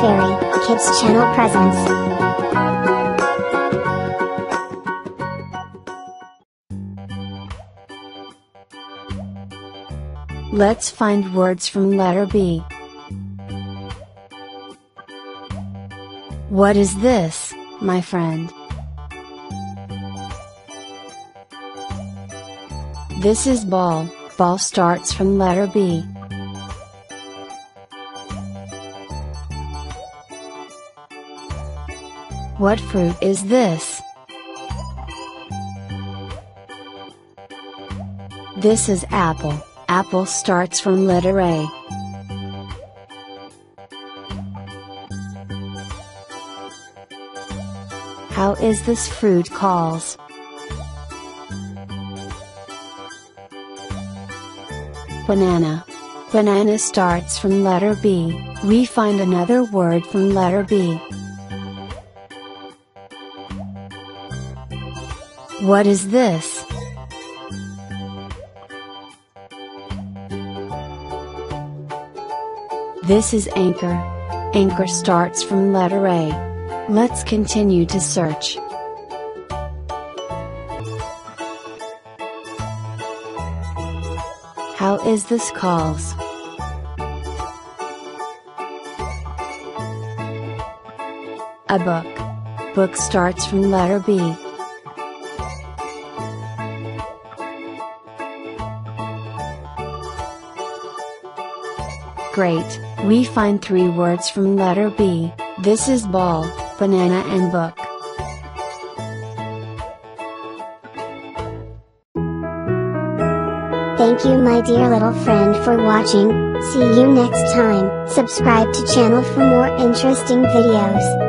Fairy Kids Channel presents. Let's find words from letter B. What is this, my friend? This is ball. Ball starts from letter B. What fruit is this? This is apple. Apple starts from letter A. How is this fruit called? Banana. Banana starts from letter B. We find another word from letter B. What is this? This is anchor. Anchor starts from letter A. Let's continue to search. How is this called? A book. Book starts from letter B. Great, we find three words from letter B. This is ball, banana and book. Thank you my dear little friend for watching. See you next time. Subscribe to channel for more interesting videos.